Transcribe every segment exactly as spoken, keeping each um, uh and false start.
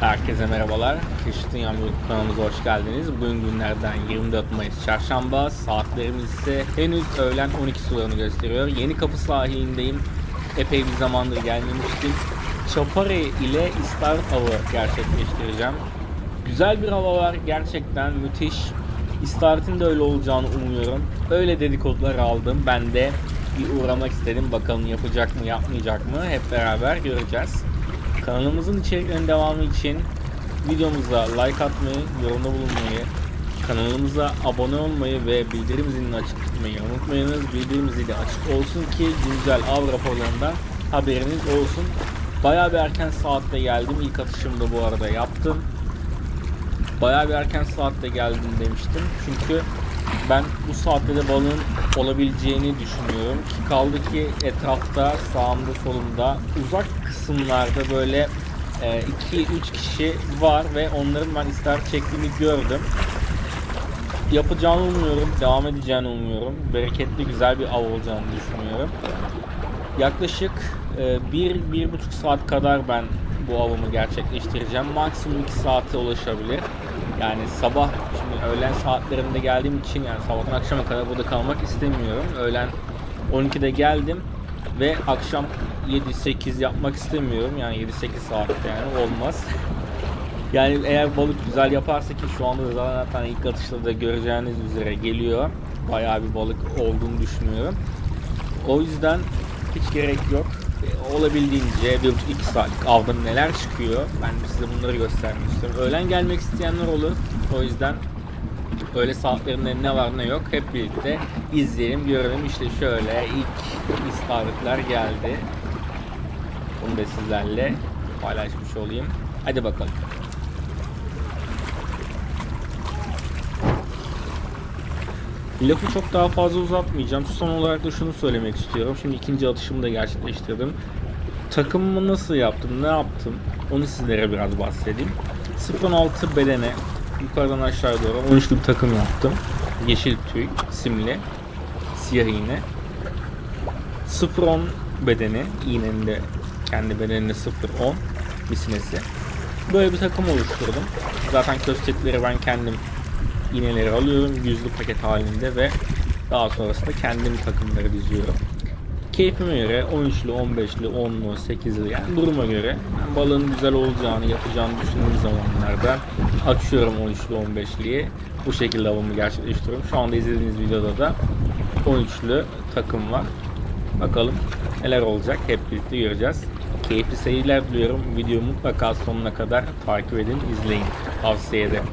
Herkese merhabalar. Keşif Dünyam YouTube kanalımıza hoş geldiniz. Bugün günlerden yirmi dört Mayıs Çarşamba. Saatlerimiz ise henüz öğlen on iki sularını gösteriyor. Yenikapı sahilindeyim. Epey bir zamandır gelmemiştim. Çapari ile İstavrit avı gerçekleştireceğim. Güzel bir hava var. Gerçekten müthiş. İstavrit'in de öyle olacağını umuyorum. Öyle dedikodular aldım. Ben de bir uğramak istedim. Bakalım yapacak mı yapmayacak mı? Hep beraber göreceğiz. Kanalımızın içeriklerinin devamı için videomuza like atmayı, yorumda bulunmayı, kanalımıza abone olmayı ve bildirim zilini açık tutmayı unutmayınız. Bildirim zili açık olsun ki güncel av raporlarından haberiniz olsun. Bayağı bir erken saatte geldim. İlk atışımda bu arada yaptım. Bayağı bir erken saatte geldim demiştim. Çünkü ben bu saatte de balığın olabileceğini düşünüyorum ki kaldı ki etrafta sağımda solumda uzak kısımlarda böyle iki üç kişi var ve onların ben istavrit çektiğini gördüm. Yapacağını umuyorum, devam edeceğini umuyorum. Bereketli güzel bir av olacağını düşünüyorum. Yaklaşık bir bir buçuk saat kadar ben bu avımı gerçekleştireceğim. Maksimum iki saate ulaşabilir. Yani sabah, şimdi öğlen saatlerinde geldiğim için yani sabahtan akşama kadar burada kalmak istemiyorum. Öğlen on ikide geldim ve akşam yedi sekiz yapmak istemiyorum. Yani yedi sekiz saatte yani olmaz. Yani eğer balık güzel yaparsa ki şu anda zaten ilk atışta da göreceğiniz üzere geliyor. Bayağı bir balık olduğunu düşünüyorum. O yüzden hiç gerek yok. Olabildiğince bir iki saatlik avda neler çıkıyor, ben size bunları göstermek istiyorum. Öğlen gelmek isteyenler olur, o yüzden öğle saatlerinde ne var ne yok hep birlikte izleyelim, görelim. İşte şöyle ilk istavritler geldi, bunu da sizlerle paylaşmış olayım. Hadi bakalım. Lafı çok daha fazla uzatmayacağım. Son olarak da şunu söylemek istiyorum. Şimdi ikinci atışımı da gerçekleştirdim. Takımımı nasıl yaptım, ne yaptım onu sizlere biraz bahsedeyim. sıfır on altı bedene yukarıdan aşağıya doğru on üçlü bir takım yaptım. Yeşil tüy, simli, siyah iğne. sıfır on bedeni, iğnenin de kendi bedeninde sıfır on misinesi. Böyle bir takım oluşturdum. Zaten köstekleri ben kendim iğneleri alıyorum yüzlü paket halinde ve daha sonrasında kendim takımları diziyorum. Keyfime göre on üçlü, on beşli, onlu, sekizli yani duruma göre yani balığın güzel olacağını, yapacağını düşündüğüm zamanlarda açıyorum on üçlü, on beşliyi. Bu şekilde avımı gerçekleştiriyorum. Şu anda izlediğiniz videoda da on üçlü takım var. Bakalım neler olacak, hep birlikte göreceğiz. Keyifli seyirler diliyorum. Videoyu mutlaka sonuna kadar takip edin, izleyin. Tavsiye ederim.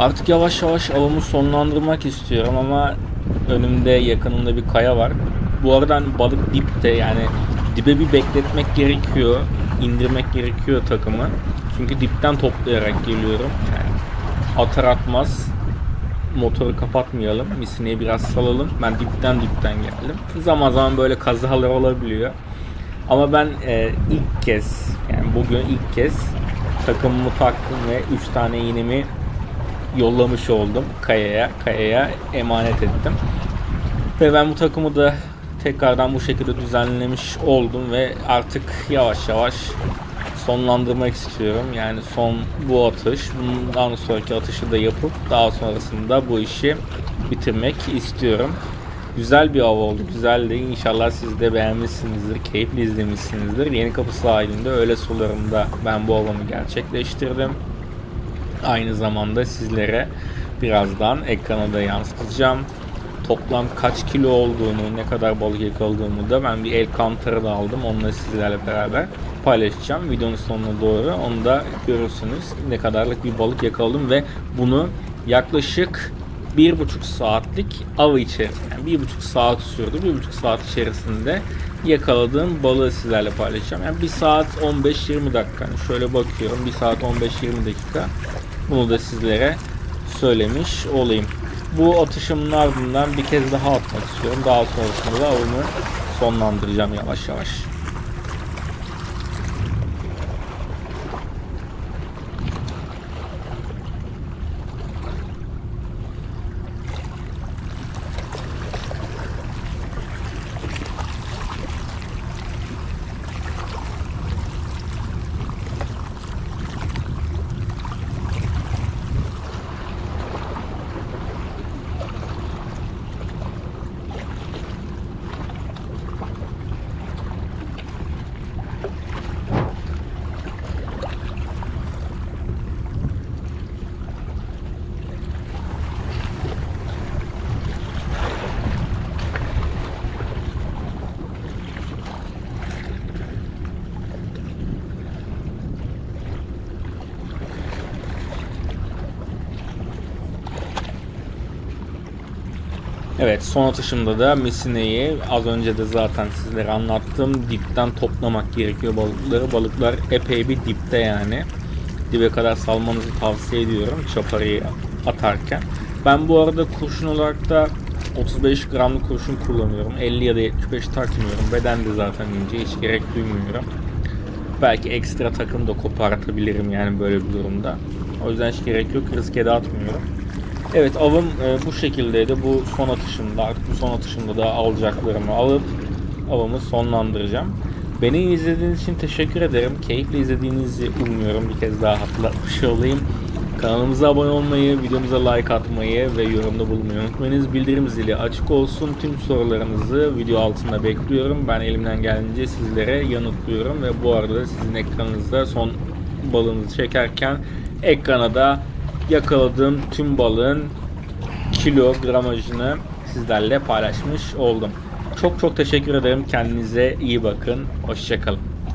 Artık yavaş yavaş avımı sonlandırmak istiyorum ama önümde, yakınımda bir kaya var. Bu arada balık dipte, yani dibe bir bekletmek gerekiyor, indirmek gerekiyor takımı. Çünkü dipten toplayarak geliyorum. Yani atar atmaz motoru kapatmayalım, misineyi biraz salalım. Ben dipten dipten geldim. Zaman zaman böyle kazalar olabiliyor. Ama ben e, ilk kez, yani bugün ilk kez takımımı taktım ve üç tane iğnemi yollamış oldum kayaya, kayaya emanet ettim. Ve ben bu takımı da tekrardan bu şekilde düzenlemiş oldum ve artık yavaş yavaş sonlandırmak istiyorum. Yani son bu atış, bundan sonraki atışı da yapıp daha sonrasında bu işi bitirmek istiyorum. Güzel bir av oldu, güzeldi. İnşallah siz de beğenmişsinizdir, keyifli izlemişsinizdir. Yenikapı sahilinde öğle sularında ben bu avımı gerçekleştirdim. Aynı zamanda sizlere birazdan ekrana da yansıtacağım. Toplam kaç kilo olduğunu, ne kadar balık yakaladığımı da ben bir el kantarı da aldım. Onunla sizlerle beraber paylaşacağım. Videonun sonuna doğru onu da görürsünüz. Ne kadarlık bir balık yakaladım ve bunu yaklaşık bir buçuk saatlik av içerisinde, yani bir buçuk saat sürdü. Bir buçuk saat içerisinde yakaladığım balığı sizlerle paylaşacağım. Yani bir saat on beş yirmi dakika. Yani şöyle bakıyorum, bir saat on beş yirmi dakika. Bunu da sizlere söylemiş olayım. Bu atışımın ardından bir kez daha atmak istiyorum. Daha sonrasında da avımı sonlandıracağım yavaş yavaş. Evet, son atışımda da misineyi az önce de zaten sizlere anlattım. Dipten toplamak gerekiyor balıkları. Balıklar epey bir dipte yani. Dibe kadar salmanızı tavsiye ediyorum çapariyi atarken. Ben bu arada kurşun olarak da otuz beş gramlık kurşun kullanıyorum. elli ya da yetmiş beş takmıyorum. Beden de zaten ince, hiç gerek duymuyorum. Belki ekstra takım da kopartabilirim yani böyle bir durumda. O yüzden hiç gerek yok, riske de atmıyorum. Evet, avım e, bu şekildeydi. Bu son atışımda, artık bu son atışımda da alacaklarımı alıp avımı sonlandıracağım. Beni izlediğiniz için teşekkür ederim. Keyifle izlediğinizi umuyorum. Bir kez daha hatırlatmış olayım. Kanalımıza abone olmayı, videomuza like atmayı ve yorumda bulunmayı unutmayınız. Bildirim zili açık olsun. Tüm sorularınızı video altında bekliyorum. Ben elimden geldiğince sizlere yanıtlıyorum ve bu arada sizin ekranınızda son balığınızı çekerken ekrana da yakaladığım tüm balığın kilo gramajını sizlerle paylaşmış oldum. Çok çok teşekkür ederim. Kendinize iyi bakın. Hoşça kalın.